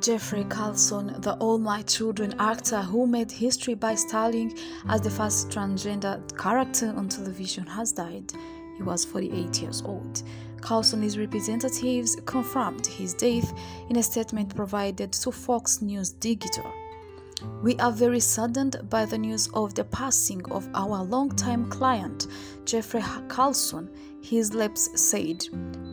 Jeffrey Carlson, the All My Children actor who made history by starring as the first transgender character on television, has died. He was 48 years old. Carlson's representatives confirmed his death in a statement provided to Fox News Digital. "We are very saddened by the news of the passing of our longtime client, Jeffrey Carlson," his lips said.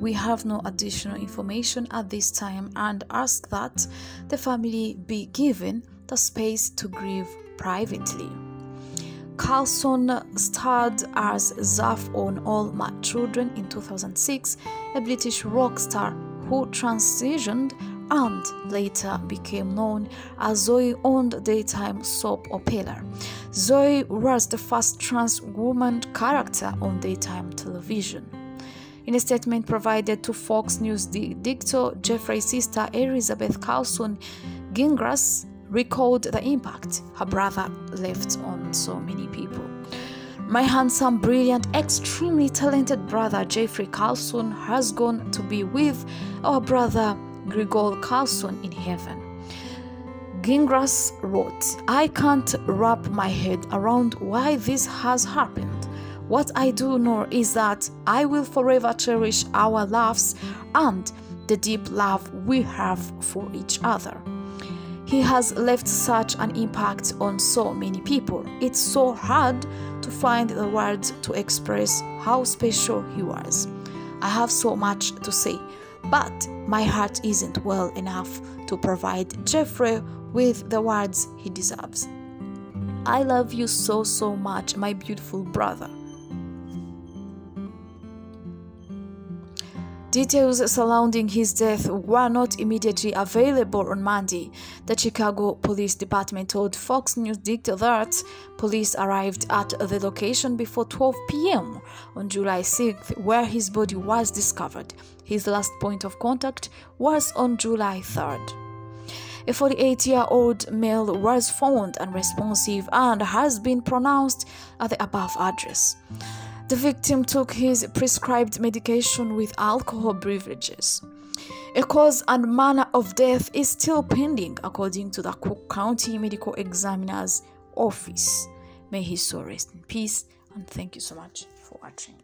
"We have no additional information at this time and ask that the family be given the space to grieve privately." Carlson starred as Zaf on All My Children in 2006, a British rock star who transitioned and later became known as Zoe on the daytime soap opera. Zoe was the first trans woman character on daytime television. In a statement provided to Fox News Digital, Jeffrey's sister Elizabeth Carlson Gingras recalled the impact her brother left on so many people. "My handsome, brilliant, extremely talented brother Jeffrey Carlson has gone to be with our brother Gregory Carlson in heaven," Gingras wrote. "I can't wrap my head around why this has happened. What I do know is that I will forever cherish our laughs and the deep love we have for each other. He has left such an impact on so many people. It's so hard to find the words to express how special he was. I have so much to say, but my heart isn't well enough to provide Jeffrey with the words he deserves. I love you so, so much, my beautiful brother." Details surrounding his death were not immediately available on Monday. The Chicago Police Department told Fox News Digital that police arrived at the location before 12 p.m. on July 6th, where his body was discovered. His last point of contact was on July 3rd. A 48-year-old male was found unresponsive and has been pronounced at the above address. The victim took his prescribed medication with alcohol beverages. A cause and manner of death is still pending, according to the Cook County Medical Examiner's Office. May his soul rest in peace, and thank you so much for watching.